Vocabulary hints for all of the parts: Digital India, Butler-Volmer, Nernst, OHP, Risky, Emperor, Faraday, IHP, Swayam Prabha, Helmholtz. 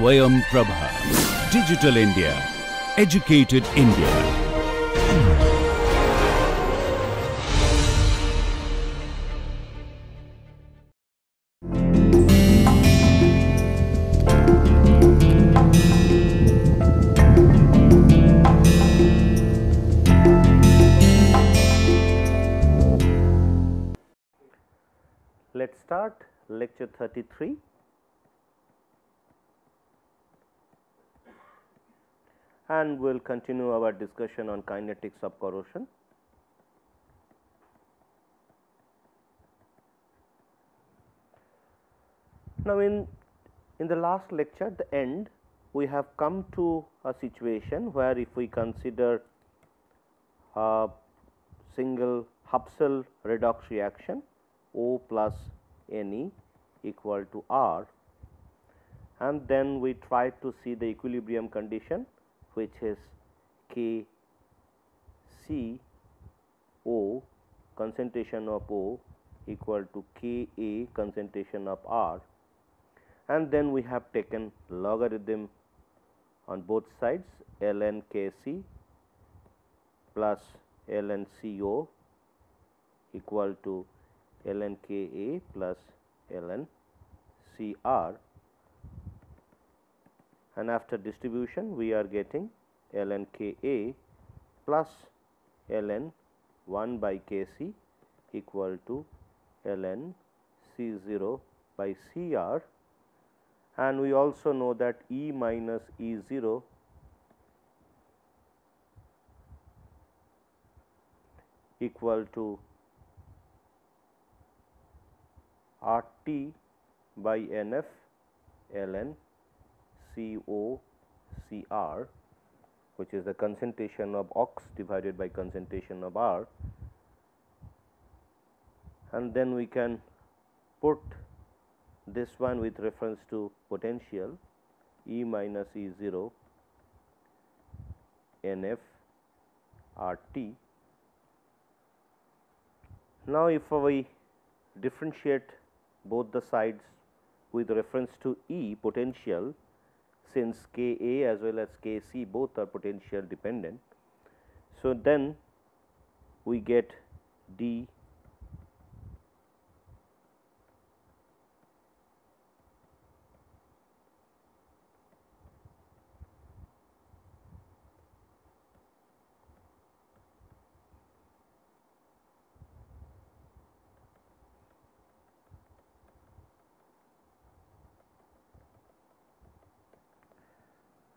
Swayam Prabha. Digital India. Educated India. Let's start lecture 33. And we will continue our discussion on kinetics of corrosion. Now, in the last lecture at the end, we have come to a situation where if we consider a single Hubsel redox reaction O plus Ne equal to R, and then we try to see the equilibrium condition, which is K C O concentration of O equal to K A concentration of R, and then we have taken logarithm on both sides ln K C plus ln C O equal to ln K A plus ln C R, and after distribution we are getting ln K A plus ln 1 by K C equal to ln C 0 by C R, and we also know that E minus E 0 equal to R T by N F ln C O C R, which is the concentration of ox divided by concentration of R, and then we can put this one with reference to potential E minus E 0 N F R T. Now, if we differentiate both the sides with reference to E potential, since K A as well as K C both are potential dependent. So, then we get D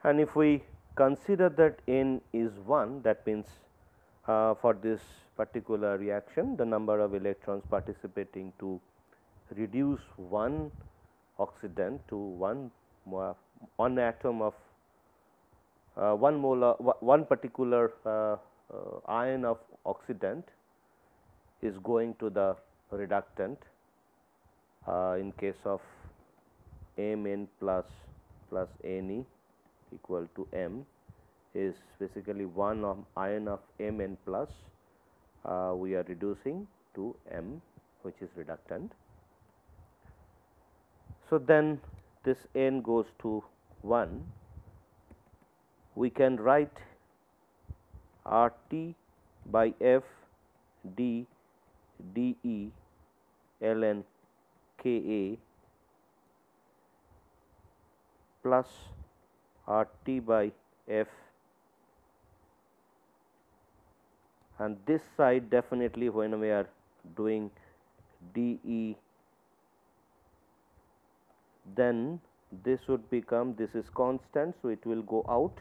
and if we consider that n is 1, that means for this particular reaction the number of electrons participating to reduce one oxidant to one atom of one molar one particular ion of oxidant is going to the reductant in case of Mn plus Ne equal to M is basically one of ion of Mn plus we are reducing to M, which is reductant. So, then this N goes to 1. We can write R T by F D D E ln K A plus R T by F, and this side definitely when we are doing D E, then this would become, this is constant. So, it will go out,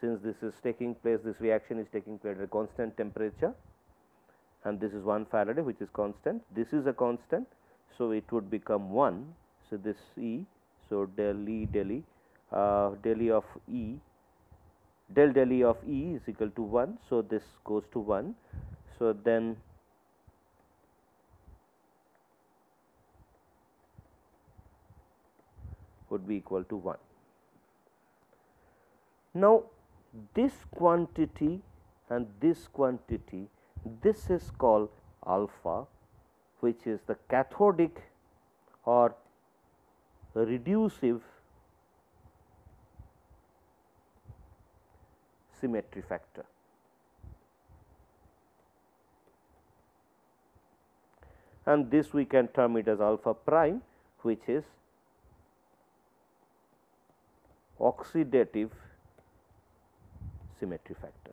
since this is taking place, this reaction is taking place at a constant temperature, and this is 1 Faraday, which is constant, this is a constant. So, it would become 1. So, this E, so del E del E del E of E is equal to 1. So, this goes to 1. So, then would be equal to 1. Now, this quantity and this quantity, this is called alpha which is the cathodic or reducive symmetry factor. And this we can term it as alpha prime, which is oxidative symmetry factor.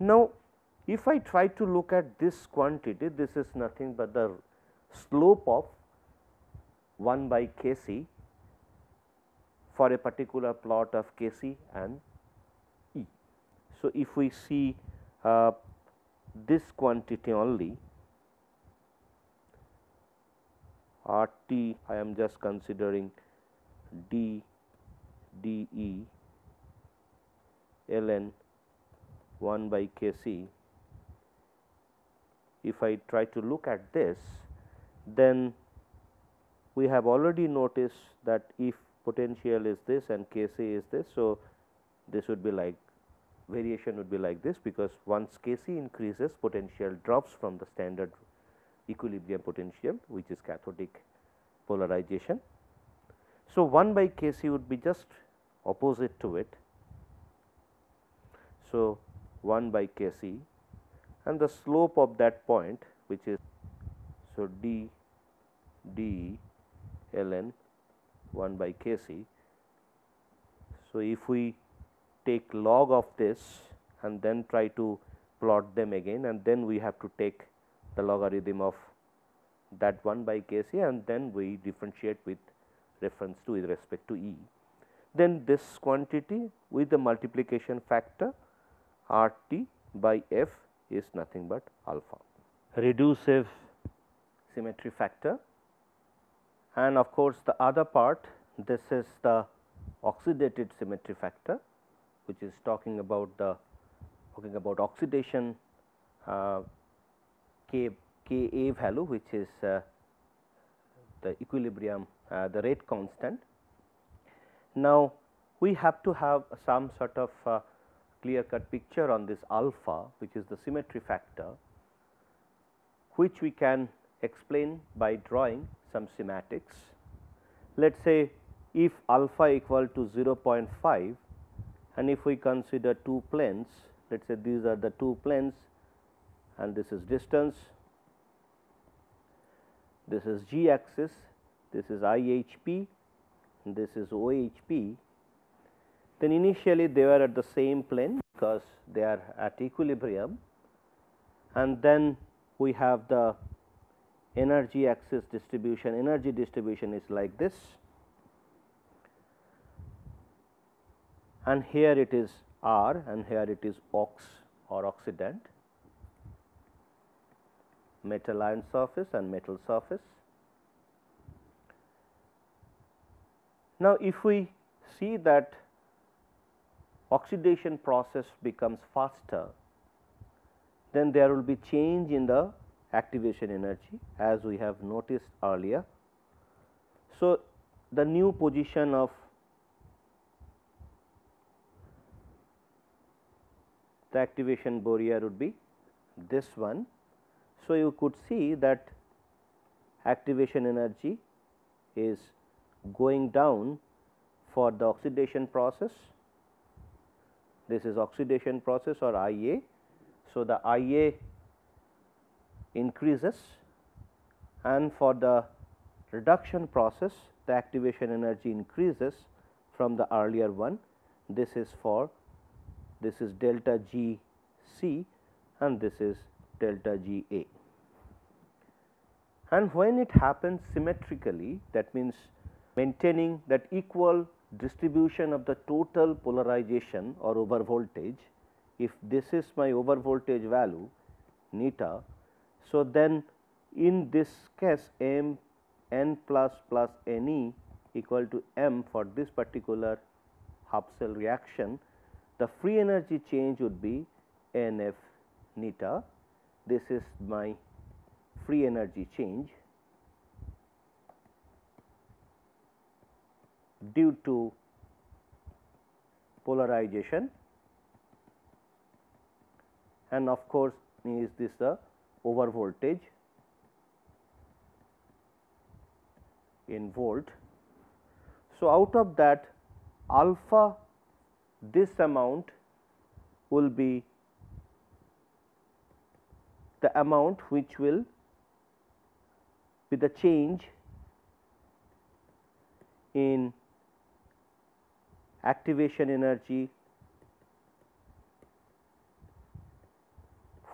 Now, if I try to look at this quantity, this is nothing but the slope of 1 by Kc for a particular plot of Kc and E. So, if we see this quantity only, R t I am just considering d d e ln 1 by k c. If I try to look at this, then we have already noticed that if potential is this and k c is this, so this would be like variation would be like this, because once k c increases, potential drops from the standard equilibrium potential, which is cathodic polarization. So, 1 by k c would be just opposite to it. So, 1 by k c and the slope of that point, which is so d d ln 1 by k c. So, if we take log of this and then try to plot them again, and then we have to take the logarithm of that 1 by k c and then we differentiate with reference to with respect to E. Then this quantity with the multiplication factor R t by f is nothing but alpha. Reducive symmetry factor, and of course, the other part, this is the oxidative symmetry factor, which is talking about oxidation K A value, which is the equilibrium, the rate constant. Now, we have to have some sort of clear cut picture on this alpha, which is the symmetry factor, which we can explain by drawing some schematics. Let us say if alpha equal to 0.5 and if we consider two planes, let us say these are the two planes, and this is distance, this is g axis, this is I h p and this is O h p. Then initially they were at the same plane because they are at equilibrium, and then we have the energy axis distribution. Energy distribution is like this, and here it is R and here it is ox or oxidant, metal iron surface and metal surface. Now, if we see that oxidation process becomes faster, then there will be change in the activation energy as we have noticed earlier. So, the new position of the activation barrier would be this one. So, you could see that activation energy is going down for the oxidation process. This is oxidation process or I A. So, the I A increases, and for the reduction process the activation energy increases from the earlier one. This is for, this is delta G C and this is delta G A. And when it happens symmetrically, that means maintaining that equal distribution of the total polarization or over voltage, if this is my over voltage value neta. So, then in this case m n plus plus n e equal to m for this particular half cell reaction, the free energy change would be n f neta. This is my free energy change due to polarization and of course, is this the over voltage in volt. So, out of that alpha this amount will be the amount which will be the change in activation energy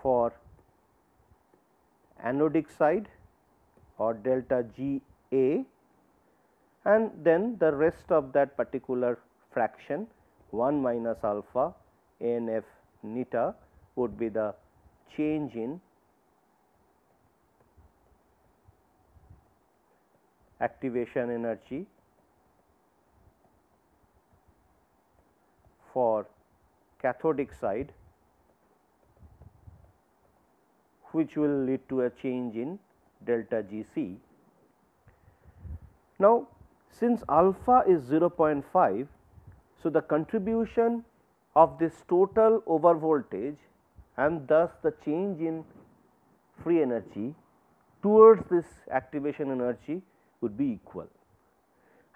for anodic side or delta G A, and then the rest of that particular fraction 1 minus alpha n f neta would be the change in activation energy for cathodic side, which will lead to a change in delta G c. Now, since alpha is 0.5, so the contribution of this total over voltage and thus the change in free energy towards this activation energy would be equal.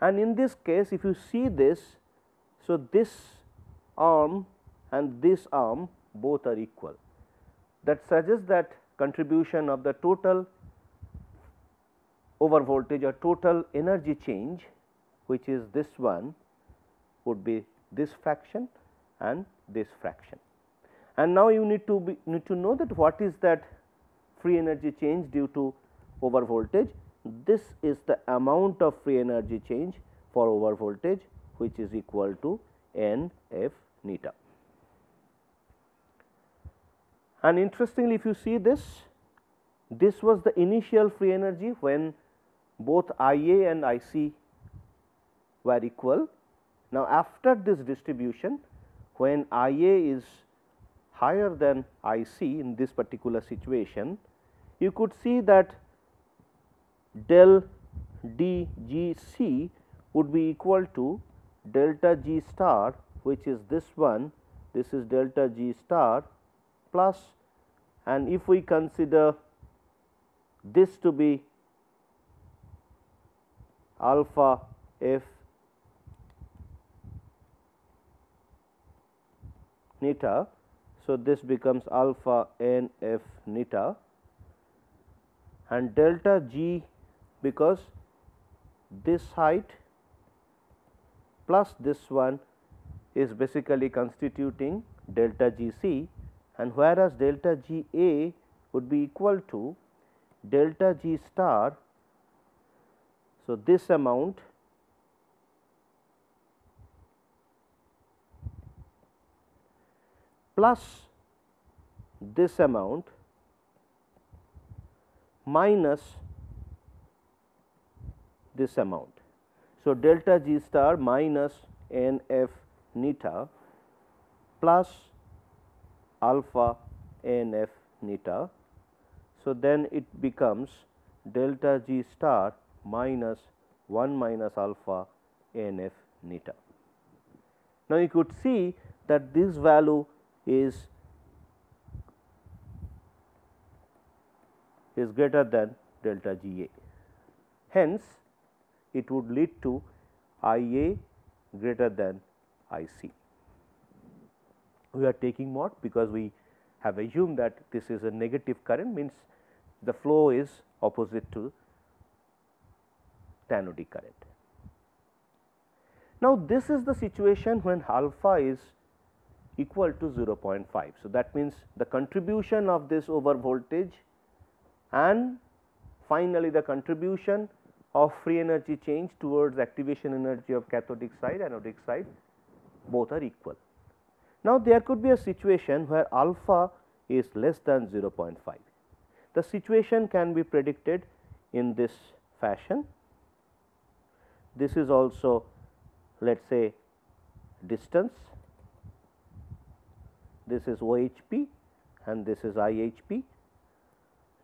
And in this case, if you see this, so this arm and this arm both are equal. That suggests that contribution of the total over voltage or total energy change, which is this one, would be this fraction and this fraction. And now, you need to know that what is that free energy change due to over voltage. This is the amount of free energy change for over voltage, which is equal to n f neta. And interestingly, if you see this, this was the initial free energy when both I A and I C were equal. Now, after this distribution, when I A is higher than I C in this particular situation, you could see that del D G C would be equal to delta G star, which is this one, this is delta G star plus, and if we consider this to be alpha f neta. So, this becomes alpha n f neta, and delta G, because this height plus this one is basically constituting delta G c, and whereas delta G a would be equal to delta G star. So, this amount plus this amount minus this amount. So, delta G star minus n f neta plus alpha n f neta. So, then it becomes delta G star minus 1 minus alpha n f neta. Now, you could see that this value is greater than delta G A. Hence, it would lead to I A greater than I C. We are taking mod because we have assumed that this is a negative current, means the flow is opposite to thanodic current. Now, this is the situation when alpha is equal to 0.5. So, that means the contribution of this over voltage and finally, the contribution of free energy change towards activation energy of cathodic side and anodic side both are equal. Now, there could be a situation where alpha is less than 0.5. The situation can be predicted in this fashion. This is also, let us say, distance, this is OHP and this is IHP.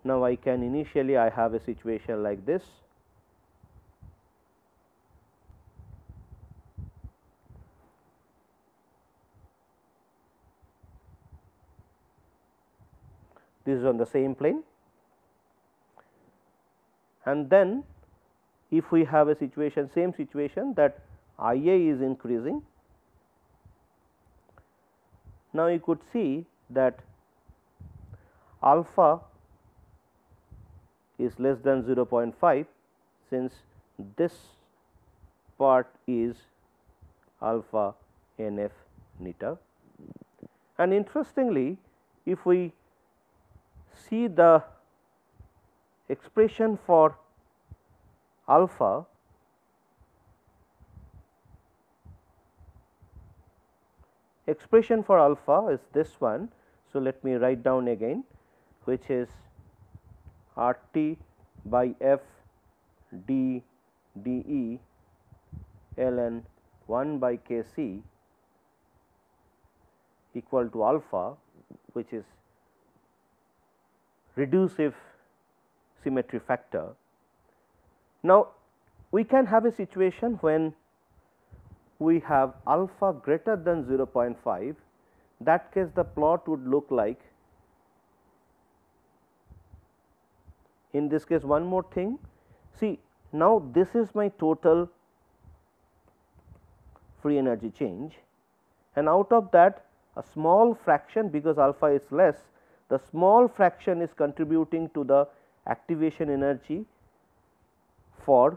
Now, I can initially I have a situation like this, this is on the same plane. And then if we have a situation, same situation, that I A is increasing. Now, you could see that alpha is less than 0.5, since this part is alpha NF neta. And interestingly, if we see the expression for alpha, is this one. So, let me write down again, which is R T by F D D E ln 1 by K C equal to alpha, which is reducive symmetry factor. Now, we can have a situation when we have alpha greater than 0.5. That case, the plot would look like, in this case, one more thing. See, now this is my total free energy change, and out of that a small fraction, because alpha is less, the small fraction is contributing to the activation energy for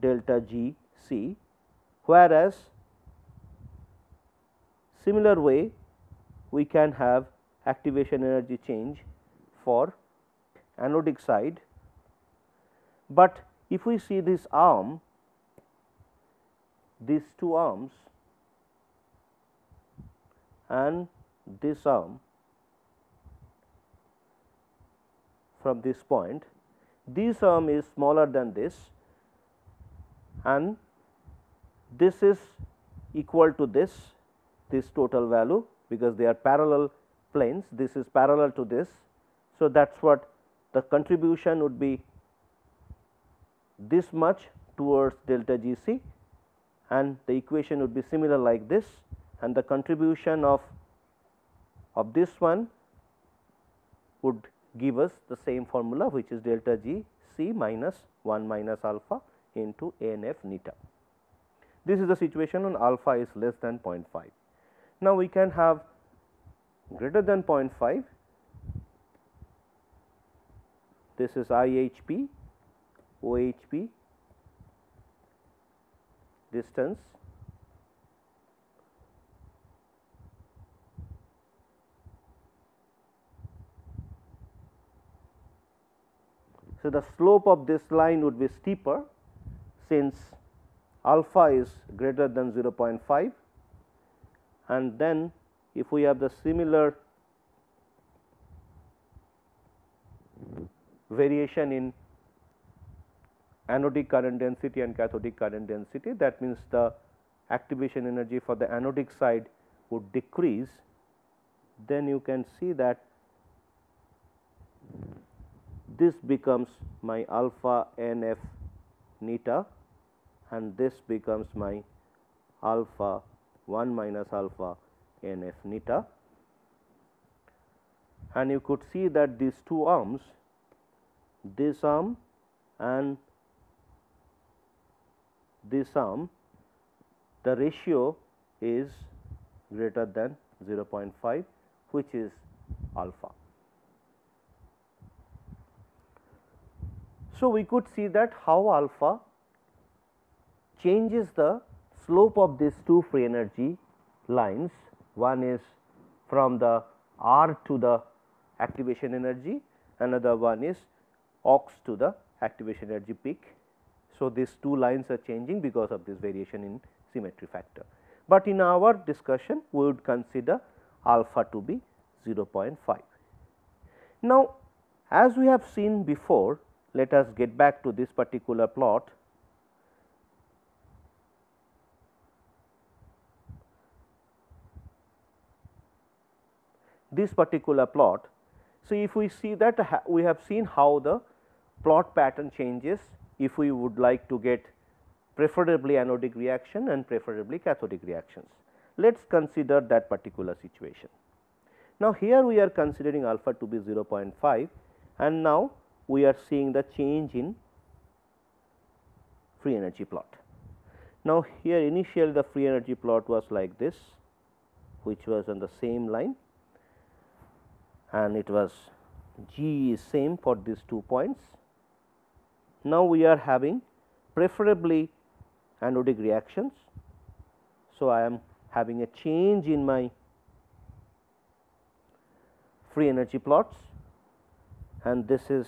delta G C, whereas similar way we can have activation energy change for anodic side. But if we see this arm, these two arms and this arm, from this point, this arm is smaller than this, and this is equal to this total value, because they are parallel planes. This is parallel to this. So, that is what the contribution would be, this much towards delta G C, and the equation would be similar like this, and the contribution of this one would give us the same formula, which is delta G C minus 1 minus alpha into ANF neta. This is the situation when alpha is less than 0.5. Now, we can have greater than 0.5. This is IHP, OHP, distance, so the slope of this line would be steeper, since alpha is greater than 0.5. And then if we have the similar variation in anodic current density and cathodic current density, that means the activation energy for the anodic side would decrease, then you can see that this becomes my alpha NF neta, and this becomes my alpha 1 minus alpha NF neta. And you could see that these two arms, this arm and this arm, the ratio is greater than 0.5, which is alpha. So, we could see that how alpha changes the slope of these two free energy lines. One is from the R to the activation energy, another one is ox to the activation energy peak. So, these two lines are changing because of this variation in symmetry factor. But in our discussion, we would consider alpha to be 0.5. Now, as we have seen before, let us get back to this particular plot. This particular plot. So, if we see that, we have seen how the plot pattern changes if we would like to get preferably anodic reaction and preferably cathodic reactions. Let us consider that particular situation. Now, here we are considering alpha to be 0.5 and now we are seeing the change in free energy plot. Now, here initially the free energy plot was like this, which was on the same line, and it was G is same for these 2 points. Now, we are having preferably anodic reactions. So, I am having a change in my free energy plots, and this is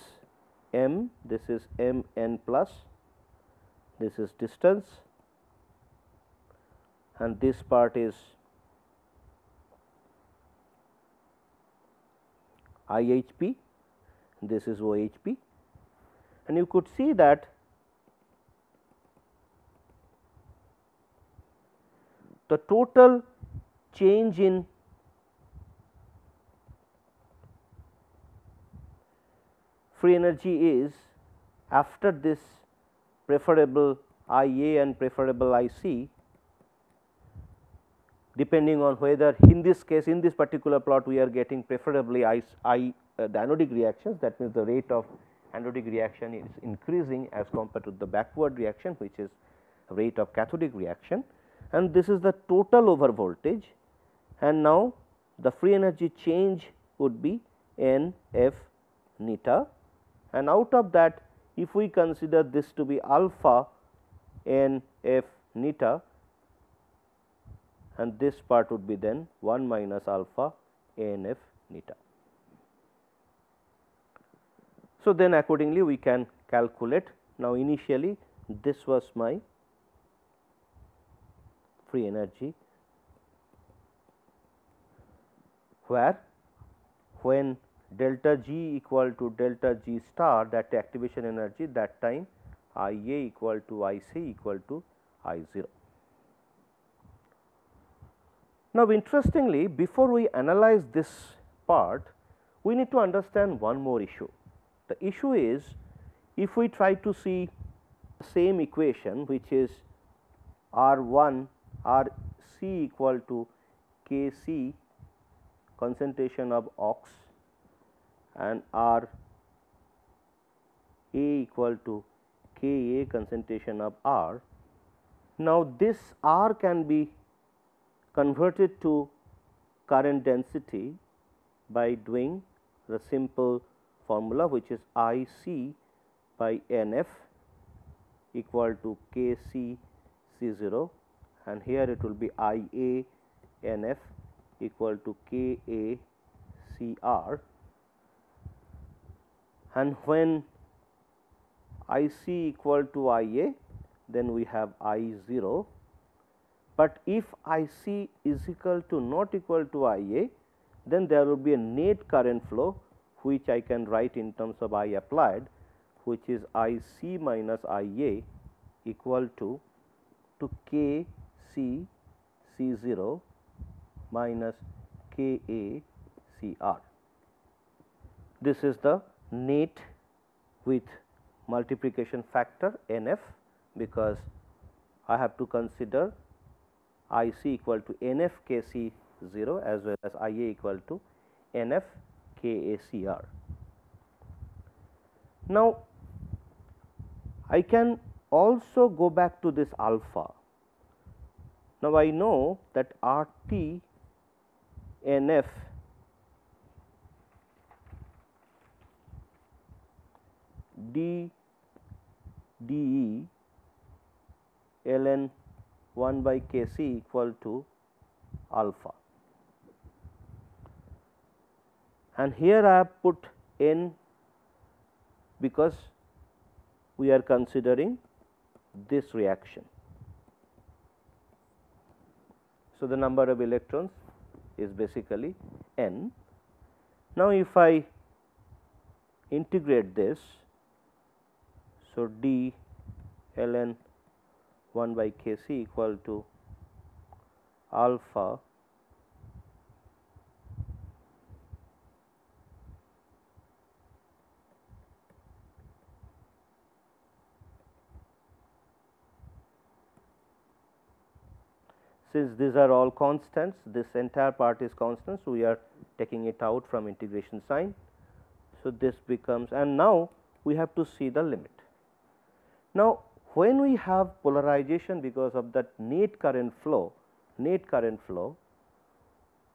m n plus, this is distance, and this part is IHP, this is OHP, and you could see that the total change in free energy is after this preferable IA and preferable IC, depending on whether in this case in this particular plot we are getting preferably the anodic reactions, that means the rate of anodic reaction is increasing as compared to the backward reaction, which is rate of cathodic reaction, and this is the total over voltage, and now the free energy change would be N F neta, and out of that if we consider this to be alpha N F neta, and this part would be then 1 minus alpha N F neta. So, then accordingly we can calculate. Now, initially this was my free energy, where when delta G equal to delta G star, that activation energy, that time I A equal to I C equal to I 0. Now, interestingly, before we analyze this part, we need to understand one more issue. The issue is, if we try to see the same equation, which is R 1 R C equal to K C concentration of ox, and R A equal to K A concentration of R. Now, this R can be converted to current density by doing the simple formula, which is I C by N F equal to K C C 0, and here it will be I A N F equal to K A C R. And when I C equal to I A, then we have I 0, but if I C is equal to not equal to I A, then there will be a net current flow, which I can write in terms of I applied, which is I C minus I A equal to K C C 0 minus K A C R. This is the net with multiplication factor N F, because I have to consider I C equal to N F K C 0 as well as I A equal to N F K A C R. Now, I can also go back to this alpha. Now, I know that R T N F D D E ln 1 by K C equal to alpha, and here I have put N because we are considering this reaction. So, the number of electrons is basically N. Now, if I integrate this, so D ln 1 by K C equal to alpha Since these are all constants, this entire part is constant. So, we are taking it out from integration sign. So, this becomes, and now we have to see the limit. Now, when we have polarization because of that net current flow,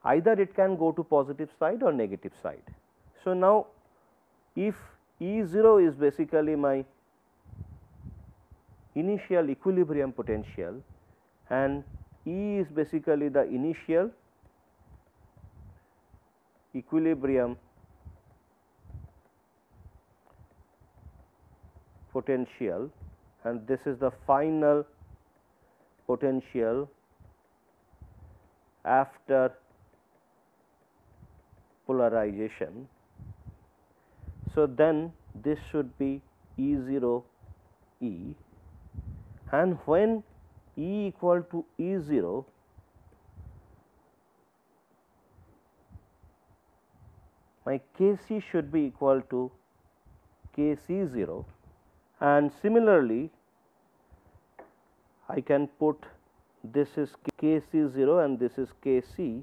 either it can go to positive side or negative side. So, now if E0 is basically my initial equilibrium potential and E is basically the initial equilibrium potential and this is the final potential after polarization. So, then this should be E0 E and when E equal to E0, my Kc should be equal to Kc0 and similarly I can put this is Kc0 and this is Kc.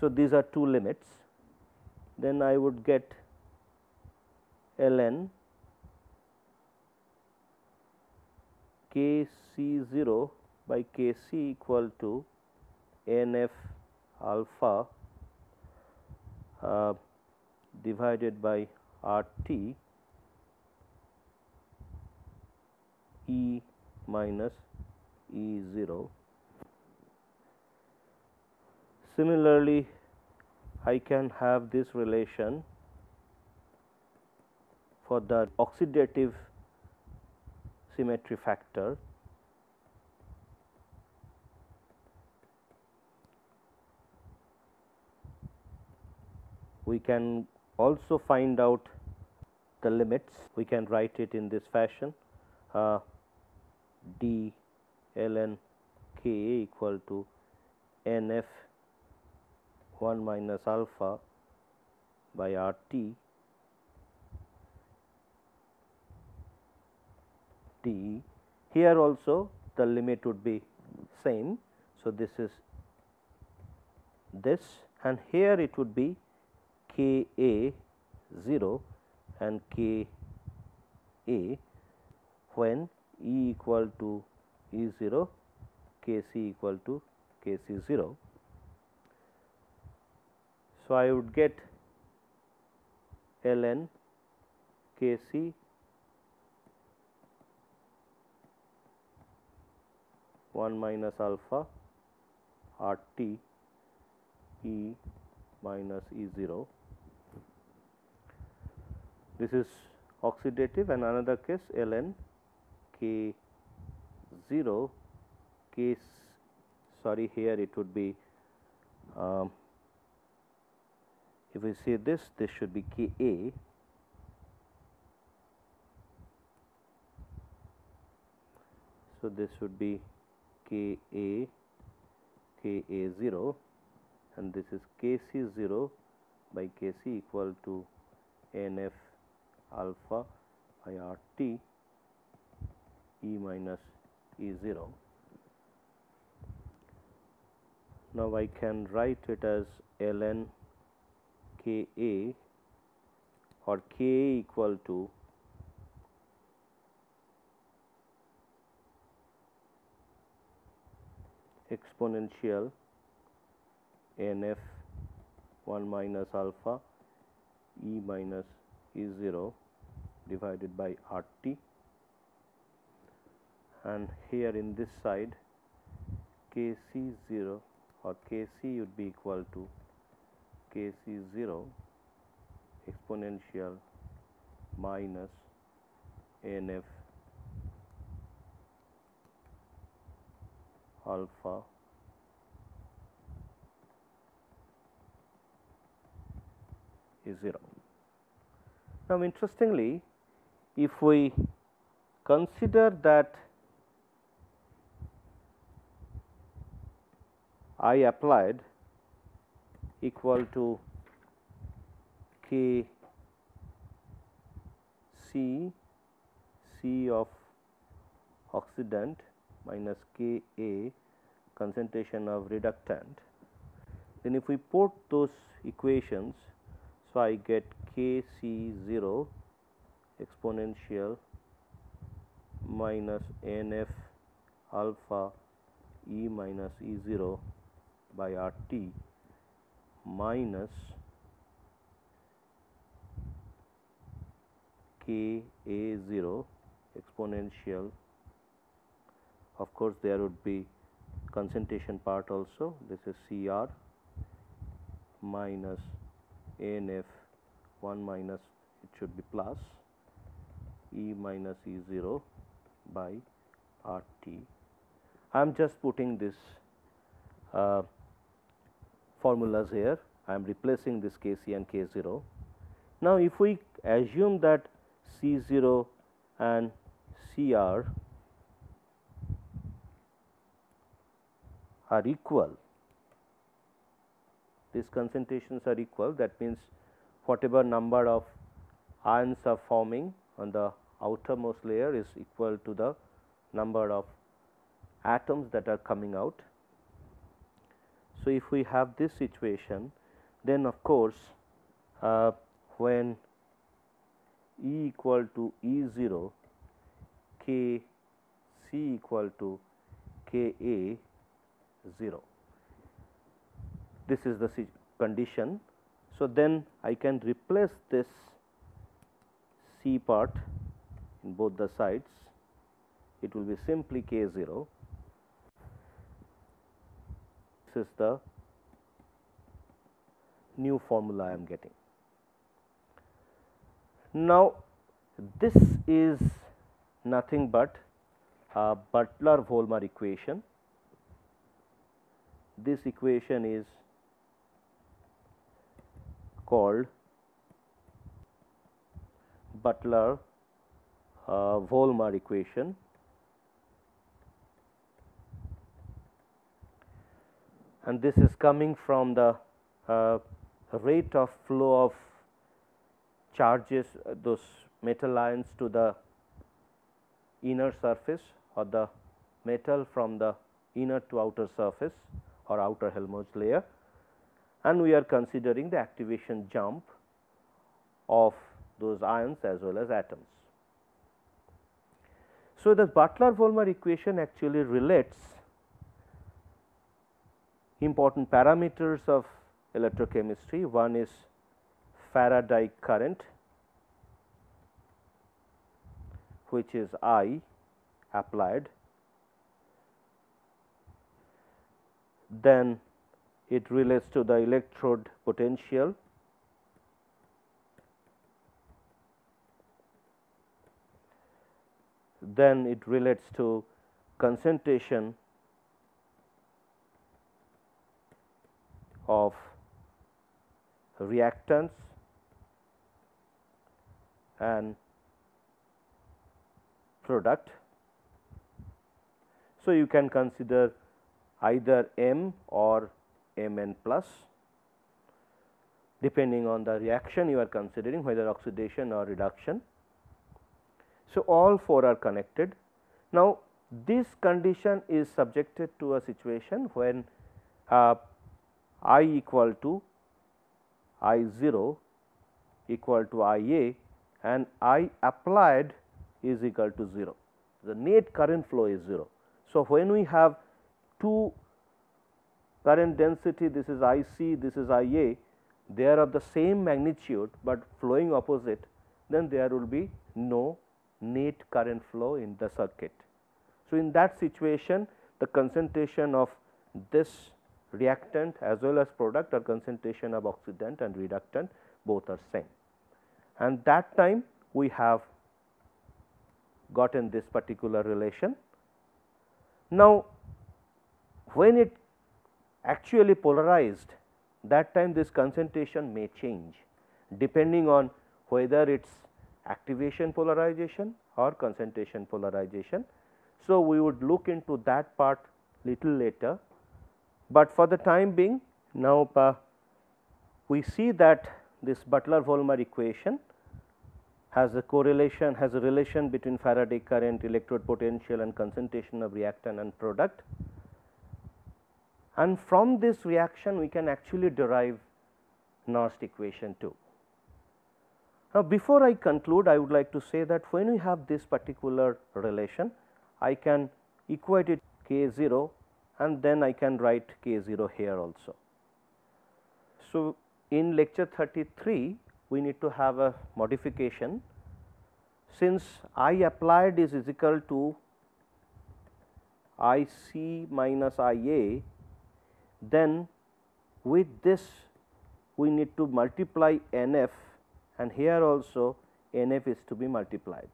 So, these are two limits, then I would get ln Kc0 by Kc equal to Nf alpha divided by Rt E minus E0. Similarly, I can have this relation for the oxidative symmetry factor we can also find out the limits. We can write it in this fashion d ln Ka equal to Nf 1 minus alpha by Rt d. Here also the limit would be same. So, this is this and here it would be K A 0 and K A when E equal to E 0, K C equal to K C 0. So, I would get ln K C 1 minus alpha R T E minus E 0. This is oxidative and another case ln K 0 K sorry here it would be if we say this, this should be K A so this would be K A K A 0 and this is K C 0 by K C equal to N F alpha by R T E minus E 0. Now, I can write it as ln K A or K A equal to exponential Nf 1 minus alpha E minus E 0 divided by Rt and here in this side Kc 0 or Kc would be equal to Kc 0 exponential minus Nf alpha E 0. Now, interestingly, if we consider that I applied equal to K C C of oxidant minus K A concentration of reductant. Then if we put those equations, so I get Kc0 exponential minus Nf alpha E minus E0 by RT minus Ka0 exponential, of course there would be concentration part also, this is Cr minus Nf 1 minus, it should be plus E minus E0 by RT. I am just putting this formulas here, I am replacing this Kc and K0. Now, if we assume that C0 and Cr are equal, these concentrations are equal, that means whatever number of ions are forming on the outermost layer is equal to the number of atoms that are coming out. So, if we have this situation, then of course, when E equal to E0, K C equal to K A 0. This is the condition. So, then I can replace this C part in both the sides, it will be simply K0. This is the new formula I am getting. Now, this is nothing but a Butler-Volmer equation. This equation is called Butler-Volmer equation. And this is coming from the rate of flow of charges, those metal ions to the inner surface, or the metal from the inner to outer surface or outer Helmholtz layer, and we are considering the activation jump of those ions as well as atoms. So, the Butler-Volmer equation actually relates important parameters of electrochemistry. One is Faraday current, which is I applied, then it relates to the electrode potential, then it relates to concentration of reactants and product. So, you can consider either M or Mn plus depending on the reaction you are considering, whether oxidation or reduction. So, all four are connected. Now, this condition is subjected to a situation when I equal to I0 equal to Ia and I applied is equal to 0. The net current flow is 0. So, when we have two current density, this is Ic, this is Ia, they are of the same magnitude, but flowing opposite, then there will be no net current flow in the circuit. So, in that situation, the concentration of this reactant as well as product or concentration of oxidant and reductant, both are same. And that time we have gotten this particular relation. Now, when it actually polarized, that time this concentration may change depending on whether it is activation polarization or concentration polarization. So, we would look into that part little later, but for the time being now we see that this Butler-Volmer equation has a correlation, has a relation between Faraday current, electrode potential and concentration of reactant and product. and from this reaction we can actually derive Nernst equation too. Now, before I conclude, I would like to say that when we have this particular relation, I can equate it K0 and then I can write K0 here also. So, in lecture 33, we need to have a modification. Since I applied is equal to I c minus I a, then with this we need to multiply N f, and here also N f is to be multiplied.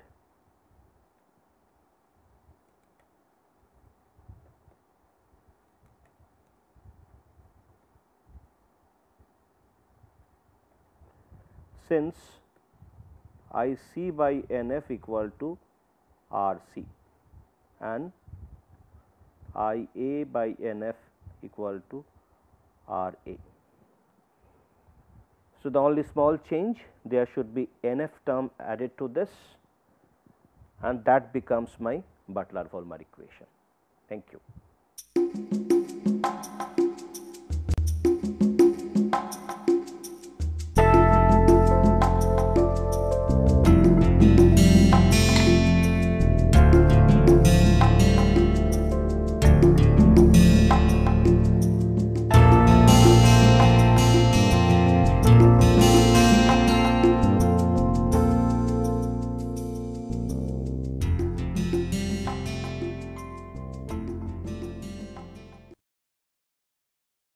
Since I c by N f equal to R c and I a by N f equal to R a. So, the only small change, there should be N f term added to this, and that becomes my Butler-Volmer equation. Thank you.